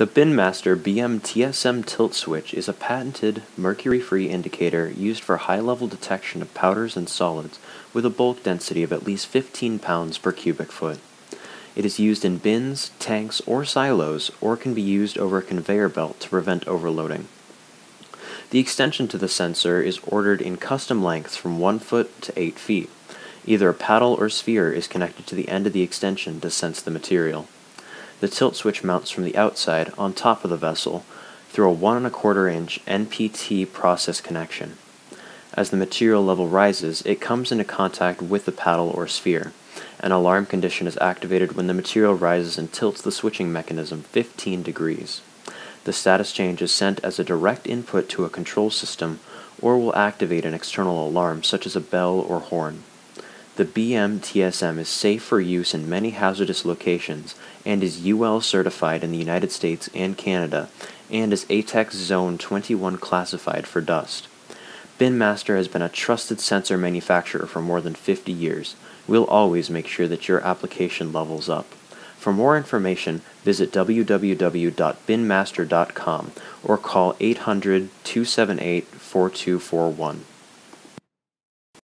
The BinMaster BM-TSM tilt switch is a patented mercury-free indicator used for high-level detection of powders and solids with a bulk density of at least 15 pounds per cubic foot. It is used in bins, tanks, or silos, or can be used over a conveyor belt to prevent overloading. The extension to the sensor is ordered in custom lengths from 1 foot to 8 feet. Either a paddle or sphere is connected to the end of the extension to sense the material. The tilt switch mounts from the outside on top of the vessel through a 1 1/4 inch NPT process connection. As the material level rises, it comes into contact with the paddle or sphere. An alarm condition is activated when the material rises and tilts the switching mechanism 15 degrees. The status change is sent as a direct input to a control system or will activate an external alarm such as a bell or horn. The BM-TSM is safe for use in many hazardous locations and is UL certified in the United States and Canada and is ATEX Zone 21 classified for dust. BinMaster has been a trusted sensor manufacturer for more than 50 years. We'll always make sure that your application levels up. For more information, visit www.binmaster.com or call 800-278-4241.